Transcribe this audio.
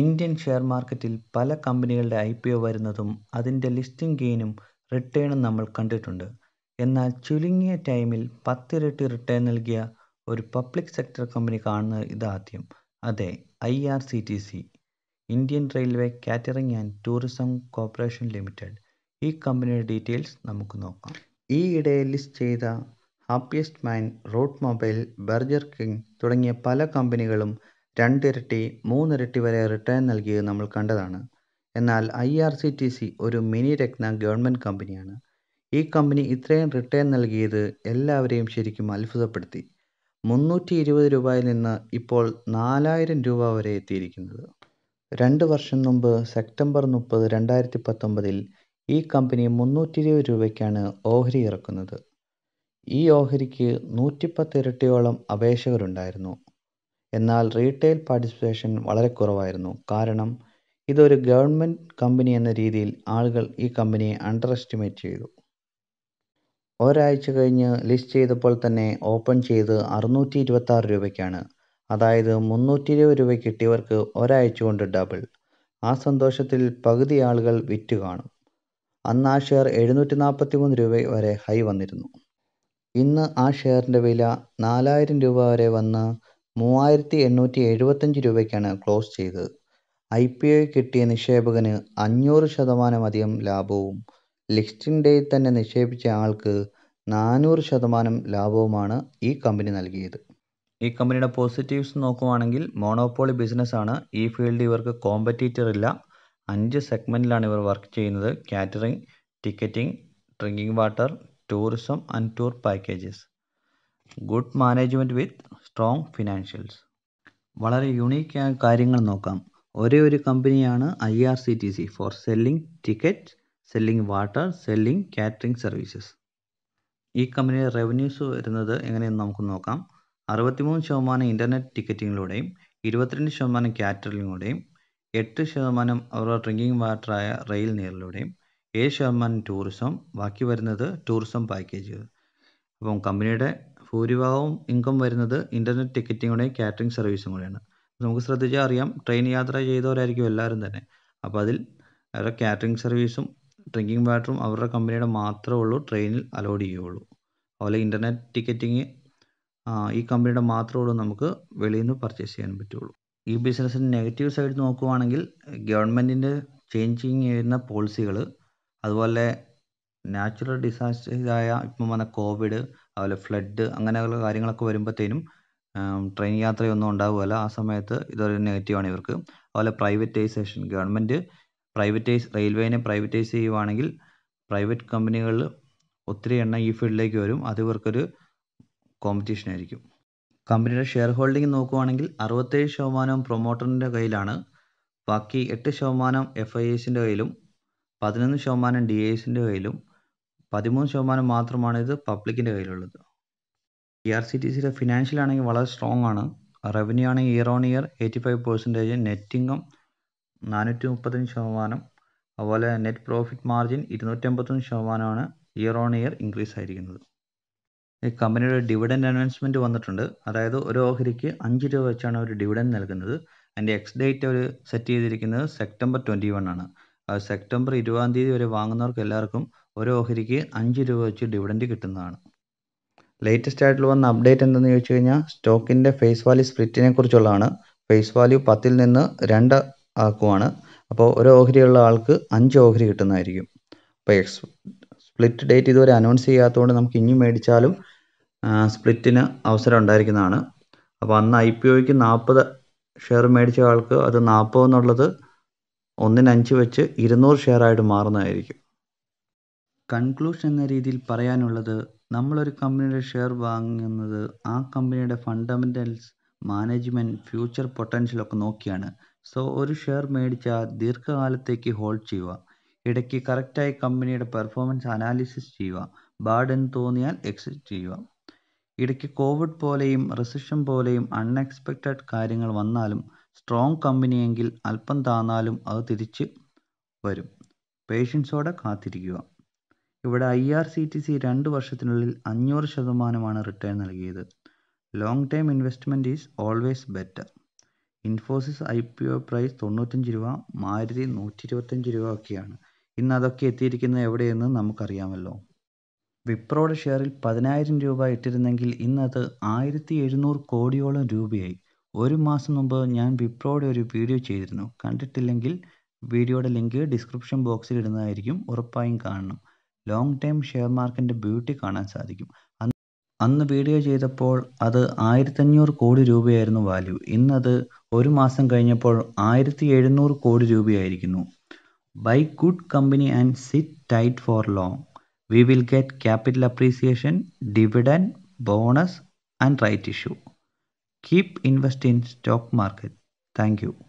Indian share മാർക്കറ്റിൽ പല കമ്പനികളുടെ IPO വരുന്നതും അതിൻ്റെ ലിസ്റ്റിംഗ് ഗെയിനും റിട്ടേണും നമ്മൾ കണ്ടിട്ടുണ്ട്. എന്നാൽ ചുരുങ്ങിയ ടൈമിൽ 10 ഇരട്ടി റിട്ടേൺ നൽകിയ ഒരു പബ്ലിക് സെക്ടർ കമ്പനി കാണുന്നത് ഇതാദ്യം. അതെ, IRCTC, Indian Railway Catering and Tourism Corporation Limited. ഈ കമ്പനിയുടെ ഡീറ്റെയിൽസ് നമുക്ക് നോക്കാം. ഈയിടെ ലിസ്റ്റ് ചെയ്ത ഹാപ്പിയസ്റ്റ് മാൻ, റൂട്ട് മൊബൈൽ, ബർജർ കിങ് തുടങ്ങിയ പല കമ്പനികളും 2 ഇരട്ടി 3 ഇരട്ടി വരെ റിട്ടേൺ നൽകിയത് നമ്മൾ കണ്ടതാണ്. എന്നാൽ IRCTC ഒരു മിനി രത്ന ഗവൺമെൻറ് കമ്പനിയാണ്. ഈ കമ്പനി ഇത്രയും റിട്ടേൺ നൽകിയത് എല്ലാവരെയും ശരിക്കും അത്ഭുതപ്പെടുത്തി. 320 രൂപയിൽ നിന്ന് ഇപ്പോൾ 4000 രൂപ വരെ എത്തിയിരിക്കുന്നത്. 2 വർഷം മുമ്പ് സെപ്റ്റംബർ 30, 2019 ഈ കമ്പനി 320 രൂപയ്ക്കാണ് ഓഹരി ഇറക്കുന്നത്. ഈ ഓഹരിക്ക് 110 ഇരട്ടിയോളം അപേക്ഷകരുണ്ടായിരുന്നു. എന്നാൽ റീറ്റെയിൽ പാർട്ടിസിപ്പേഷൻ വളരെ കുറവായിരുന്നു. കാരണം ഇതൊരു ഗവൺമെൻറ് കമ്പനി എന്ന രീതിയിൽ ആളുകൾ ഈ കമ്പനിയെ അണ്ടർ എസ്റ്റിമേറ്റ് ചെയ്തു. ഒരാഴ്ച കഴിഞ്ഞ് ലിസ്റ്റ് ചെയ്തപ്പോൾ തന്നെ ഓപ്പൺ ചെയ്ത് 626 രൂപയ്ക്കാണ്. അതായത് 320 രൂപ കിട്ടിയവർക്ക് ഒരാഴ്ച കൊണ്ട് ഡബിൾ. ആ സന്തോഷത്തിൽ പകുതി ആളുകൾ വിറ്റ് കാണും. അന്ന് ആ ഷെയർ 743 രൂപ വരെ ഹൈ വന്നിരുന്നു. ഇന്ന് ആ ഷെയറിൻ്റെ വില 4000 രൂപ വരെ വന്ന് 3875 രൂപയ്ക്കാണ് ക്ലോസ് ചെയ്തത്. IPO കിട്ടിയ നിക്ഷേപകന് 500% അധികം ലാഭവും ലിസ്റ്റിംഗ് ഡേയിൽ തന്നെ നിക്ഷേപിച്ച ആൾക്ക് 400% ലാഭവുമാണ് ഈ കമ്പനി നൽകിയത്. ഈ കമ്പനിയുടെ പോസിറ്റീവ്സ് നോക്കുവാണെങ്കിൽ മോണോപോളി ബിസിനസ്സാണ്. ഈ ഫീൽഡിൽ ഇവർക്ക് കോമ്പറ്റീറ്റർ ഇല്ല. 5 സെഗ്മെൻറ്റിലാണ് ഇവർ വർക്ക് ചെയ്യുന്നത്: catering, ticketing, drinking water, tourism and tour packages. Good management with strong financials. വളരെ യുണീക്കായ കാര്യങ്ങൾ നോക്കാം. ഒരേ ഒരു കമ്പനിയാണ് IRCTC for selling ticket, selling water, selling catering services. ഈ കമ്പനിയുടെ റവന്യൂസ് വരുന്നത് എങ്ങനെയെന്ന് നമുക്ക് നോക്കാം. 63% ഇൻ്റർനെറ്റ് ടിക്കറ്റിങ്ങിലൂടെയും 22% കാറ്ററിങ്ങിലൂടെയും, 8% അവർ ഡ്രിങ്കിങ് വാട്ടറായ റെയിൽ നീരിലൂടെയും, 7% ടൂറിസം. ബാക്കി വരുന്നത് ടൂറിസം പാക്കേജുകൾ. അപ്പം കമ്പനിയുടെ ഭൂരിഭാഗവും ഇൻകം വരുന്നത് ഇൻ്റർനെറ്റ് ടിക്കറ്റിങ്ങുടെയും കാറ്ററിംഗ് സർവീസും കൂടെയാണ്. നമുക്ക് ശ്രദ്ധിച്ചാൽ അറിയാം, ട്രെയിൻ യാത്ര ചെയ്തവരായിരിക്കും എല്ലാവരും തന്നെ. അപ്പോൾ അതിൽ അവരുടെ കാറ്ററിംഗ് സർവീസും ഡ്രിങ്കിങ് വാട്ടറും അവരുടെ കമ്പനിയുടെ മാത്രമേ ഉള്ളൂ ട്രെയിനിൽ അലോഡ് ചെയ്യുള്ളൂ. അതുപോലെ ഇൻ്റർനെറ്റ് ടിക്കറ്റിങ് ഈ കമ്പനിയുടെ മാത്രമേ ഉള്ളൂ നമുക്ക് വെളിയിൽ നിന്ന് പർച്ചേസ് ചെയ്യാൻ പറ്റുള്ളൂ. ഈ ബിസിനസ്സിൻ്റെ നെഗറ്റീവ് സൈഡ് നോക്കുവാണെങ്കിൽ ഗവൺമെൻറ്റിൻ്റെ ചേഞ്ചിങ് ചെയ്യുന്ന പോളിസികൾ, അതുപോലെ നാച്ചുറൽ ഡിസാസ്റ്റേഴ്സായ ഇപ്പം വന്ന കോവിഡ്, അതുപോലെ ഫ്ലഡ്, അങ്ങനെയുള്ള കാര്യങ്ങളൊക്കെ വരുമ്പോഴത്തേനും ട്രെയിൻ യാത്രയൊന്നും ഉണ്ടാവുകയില്ല. ആ സമയത്ത് ഇതൊരു നെഗറ്റീവാണ് ഇവർക്ക്. അതുപോലെ പ്രൈവറ്റൈസേഷൻ. ഗവൺമെൻറ് റെയിൽവേനെ പ്രൈവറ്റൈസ് ചെയ്യുവാണെങ്കിൽ പ്രൈവറ്റ് കമ്പനികളിൽ ഒത്തിരി എണ്ണം ഈ ഫീൽഡിലേക്ക് വരും. അത് ഇവർക്കൊരു കോമ്പറ്റീഷൻ ആയിരിക്കും. കമ്പനിയുടെ ഷെയർ ഹോൾഡിംഗ് നോക്കുവാണെങ്കിൽ 67% പ്രൊമോട്ടറിൻ്റെ കയ്യിലാണ്, ബാക്കി 8% FISൻ്റെ കയ്യിലും, 11% DISൻ്റെ കയ്യിലും, 13% മാത്രമാണ് ഇത് പബ്ലിക്കിൻ്റെ കയ്യിലുള്ളത്. IRCTCയുടെ ഫിനാൻഷ്യൽ ആണെങ്കിൽ വളരെ സ്ട്രോങ് ആണ്. റവന്യൂ ആണെങ്കിൽ year on year 85%, net income 435%, അതുപോലെ net profit margin 251% year on year increase ആയിരിക്കുന്നത്. ഈ കമ്പനിയുടെ ഡിവിഡൻഡ് അനൗൺസ്മെൻറ്റ് വന്നിട്ടുണ്ട്. അതായത് ഒരു ഓഹരിക്ക് 5 രൂപ വെച്ചാണ് ഒരു ഡിവിഡൻഡ് നൽകുന്നത്. അതിൻ്റെ എക്സ് ഡേറ്റ് അവർ സെറ്റ് ചെയ്തിരിക്കുന്നത് സെപ്റ്റംബർ 21 ആണ്. സെപ്റ്റംബർ 20 വരെ വാങ്ങുന്നവർക്ക് എല്ലാവർക്കും ഒരു ഓഹരിക്ക് 5 രൂപ വെച്ച് ഡിവിഡൻഡ് കിട്ടുന്നതാണ്. ലേറ്റസ്റ്റ് ആയിട്ടുള്ള വന്ന അപ്ഡേറ്റ് എന്തെന്ന് ചോദിച്ചു കഴിഞ്ഞാൽ സ്റ്റോക്കിൻ്റെ ഫേസ് വാല്യൂ സ്പ്ലിറ്റിനെ കുറിച്ചുള്ളതാണ്. ഫേസ് വാല്യൂ 10-ൽ നിന്ന് 2 ആക്കുവാണ്. അപ്പോൾ ഒരു ഓഹരിയുള്ള ആൾക്ക് 5 ഓഹരി കിട്ടുന്നതായിരിക്കും. അപ്പോൾ സ്പ്ലിറ്റ് ഡേറ്റ് ഇതുവരെ അനൗൺസ് ചെയ്യാത്തതുകൊണ്ട് നമുക്ക് ഇനി മേടിച്ചാലും സ്പ്ലിറ്റിന് അവസരം ഉണ്ടായിരിക്കുന്നതാണ്. അപ്പോൾ അന്ന് IPOയ്ക്ക് 40 ഷെയർ മേടിച്ച ആൾക്ക് അത് 40 എന്നുള്ളത് 1/5 വെച്ച് 200 ഷെയർ ആയിട്ട് മാറുന്നതായിരിക്കും. കൺക്ലൂഷൻ എന്ന രീതിയിൽ പറയാനുള്ളത്, നമ്മളൊരു കമ്പനിയുടെ ഷെയർ വാങ്ങുന്നത് ആ കമ്പനിയുടെ ഫണ്ടമെൻ്റൽസ്, മാനേജ്മെൻറ്റ്, ഫ്യൂച്ചർ പൊട്ടൻഷ്യലൊക്കെ നോക്കിയാണ്. സോ ഒരു ഷെയർ മേടിച്ചാൽ ദീർഘകാലത്തേക്ക് ഹോൾഡ് ചെയ്യുക, ഇടയ്ക്ക് കറക്റ്റായി കമ്പനിയുടെ പെർഫോമൻസ് അനാലിസിസ് ചെയ്യുക, ബാഡ് എന്ന് തോന്നിയാൽ എക്സിറ്റ് ചെയ്യുക. ഇടയ്ക്ക് കോവിഡ് പോലെയും റെസിഷൻ പോലെയും അൺഎക്സ്പെക്റ്റഡ് കാര്യങ്ങൾ വന്നാലും സ്ട്രോങ് കമ്പനിയെങ്കിൽ അല്പം താന്നാലും അത് തിരിച്ച് വരും. പേഷ്യൻസോടെ കാത്തിരിക്കുക. ഇവിടെ IRCTC 2 വർഷത്തിനുള്ളിൽ 500% റിട്ടേൺ നൽകിയത്. Long time investment is always better. Infosys IPO price 95 രൂപ, മാരുതി 125 രൂപ ഒക്കെയാണ്. ഇന്ന് അതൊക്കെ എത്തിയിരിക്കുന്നത് എവിടെയെന്ന് നമുക്കറിയാമല്ലോ. വിപ്രോയുടെ ഷെയറിൽ 10000 രൂപ ഇട്ടിരുന്നെങ്കിൽ ഇന്നത് 1700 കോടിയോളം രൂപയായി. ഒരു മാസം മുമ്പ് ഞാൻ വിപ്രോയുടെ ഒരു വീഡിയോ ചെയ്തിരുന്നു, കണ്ടിട്ടില്ലെങ്കിൽ വീഡിയോയുടെ ലിങ്ക് ഡിസ്ക്രിപ്ഷൻ ബോക്സിൽ ഇടുന്നതായിരിക്കും, ഉറപ്പായും കാണണം. ലോങ് ടൈം ഷെയർ മാർക്കറ്റിൻ്റെ ബ്യൂട്ടി കാണാൻ സാധിക്കും. അന്ന് വീഡിയോ ചെയ്തപ്പോൾ അത് 1500 കോടി രൂപയായിരുന്നു വാല്യൂ. ഇന്നത് ഒരു മാസം കഴിഞ്ഞപ്പോൾ 1700 കോടി രൂപയായിരിക്കുന്നു. Buy good company and sit tight for long. We will get capital appreciation, dividend, bonus and right issue. Keep invest in stock market. Thank U.